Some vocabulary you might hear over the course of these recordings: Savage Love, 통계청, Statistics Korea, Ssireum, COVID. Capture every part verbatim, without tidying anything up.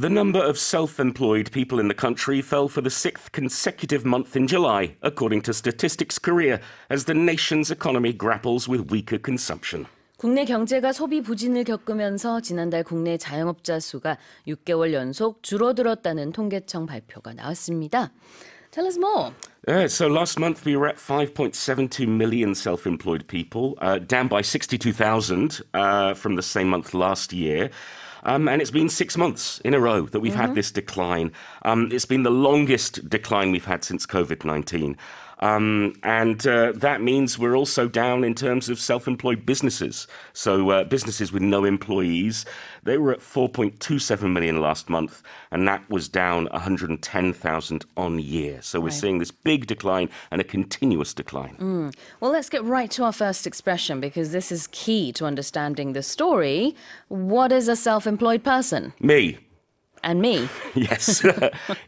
The number of self-employed people in the country fell for the sixth consecutive month in July, according to Statistics Korea, as the nation's economy grapples with weaker consumption. 국내 경제가 소비 부진을 겪으면서 지난달 국내 자영업자 수가 육 개월 연속 줄어들었다는 통계청 발표가 나왔습니다. Tell us more. Yeah, so last month we were at five point seven two million self-employed people, uh, down by sixty-two thousand uh, from the same month last year. Um, and it's been six months in a row that we've mm-hmm. had this decline. Um, it's been the longest decline we've had since COVID nineteen. Um, and uh, that means we're also down in terms of self-employed businesses. So uh, businesses with no employees, they were at four point two seven million last month, and that was down one hundred ten thousand on year. So we're right. seeing this big decline and a continuous decline. Mm. Well, let's get right to our first expression, because this is key to understanding the story. What is a self-employed person? Me. And me. Yes.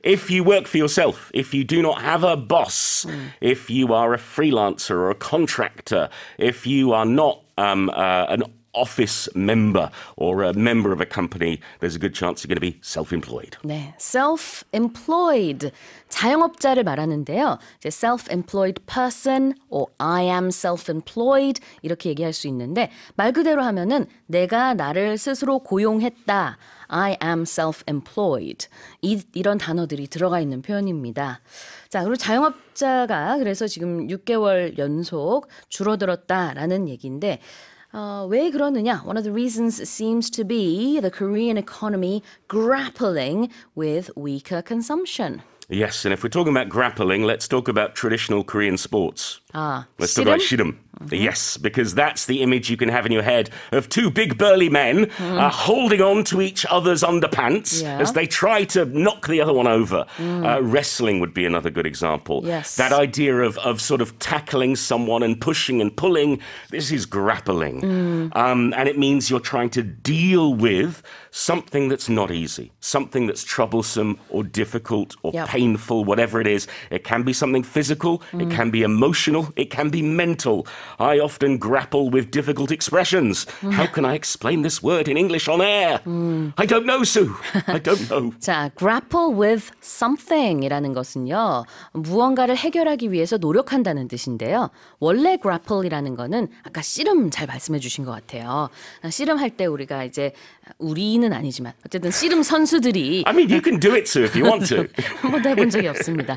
If you work for yourself, if you do not have a boss, mm. if you are a freelancer or a contractor, if you are not um, uh, an office member or a member of a company, there's a good chance you're going to be self-employed. 네, self-employed. 자영업자를 말하는데요. 이제 self-employed person or I am self-employed 이렇게 얘기할 수 있는데 말 그대로 하면은 내가 나를 스스로 고용했다. I am self-employed. 이, 이런 단어들이 들어가 있는 표현입니다. 자, 그리고 자영업자가 그래서 지금 육 개월 연속 줄어들었다라는 얘기인데 Uh, 왜 그러느냐? One of the reasons seems to be the Korean economy grappling with weaker consumption. Yes, and if we're talking about grappling, let's talk about traditional Korean sports. Ah, let's Ssireum? talk about Ssireum. Mm-hmm. Yes, because that's the image you can have in your head of two big burly men mm. uh, holding on to each other's underpants yeah. as they try to knock the other one over. Mm. Uh, wrestling would be another good example. Yes. That idea of, of sort of tackling someone and pushing and pulling, this is grappling. Mm. Um, and it means you're trying to deal with something that's not easy, something that's troublesome or difficult or yep. painful, whatever it is. It can be something physical, mm. it can be emotional. It can be mental. I often grapple with difficult expressions. Mm. How can I explain this word in English on air? Mm. I don't know, Sue. I don't know. 자, grapple with something이라는 것은요. 무언가를 해결하기 위해서 노력한다는 뜻인데요. 원래 grapple이라는 거는 아까 씨름 잘 말씀해 주신 것 같아요. 씨름할 때 우리가 이제 우리는 아니지만 어쨌든 씨름 선수들이 I mean, you can do it, Sue, if you want to. 한 번도 해본 적이 없습니다.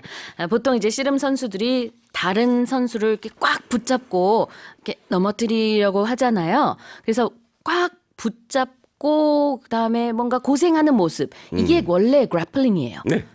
보통 이제 씨름 선수들이 다른 선수를 이렇게 꽉 붙잡고 이렇게 넘어뜨리려고 하잖아요. 그래서 꽉 붙잡고 그다음에 뭔가 고생하는 모습. 이게 음. 원래 그래플링이에요. 네.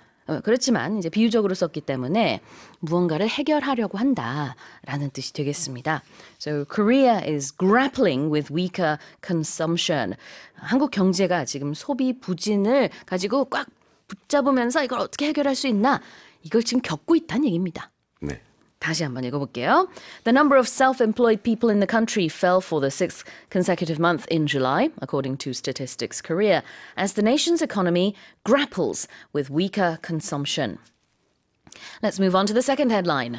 그렇지만 이제 비유적으로 썼기 때문에 무언가를 해결하려고 한다라는 뜻이 되겠습니다. So Korea is grappling with weaker consumption. 한국 경제가 지금 소비 부진을 가지고 꽉 붙잡으면서 이걸 어떻게 해결할 수 있나? 이걸 지금 겪고 있다는 얘기입니다. 네. 다시 한번 읽어볼게요. The number of self-employed people in the country fell for the sixth consecutive month in July, according to Statistics Korea, as the nation's economy grapples with weaker consumption. Let's move on to the second headline.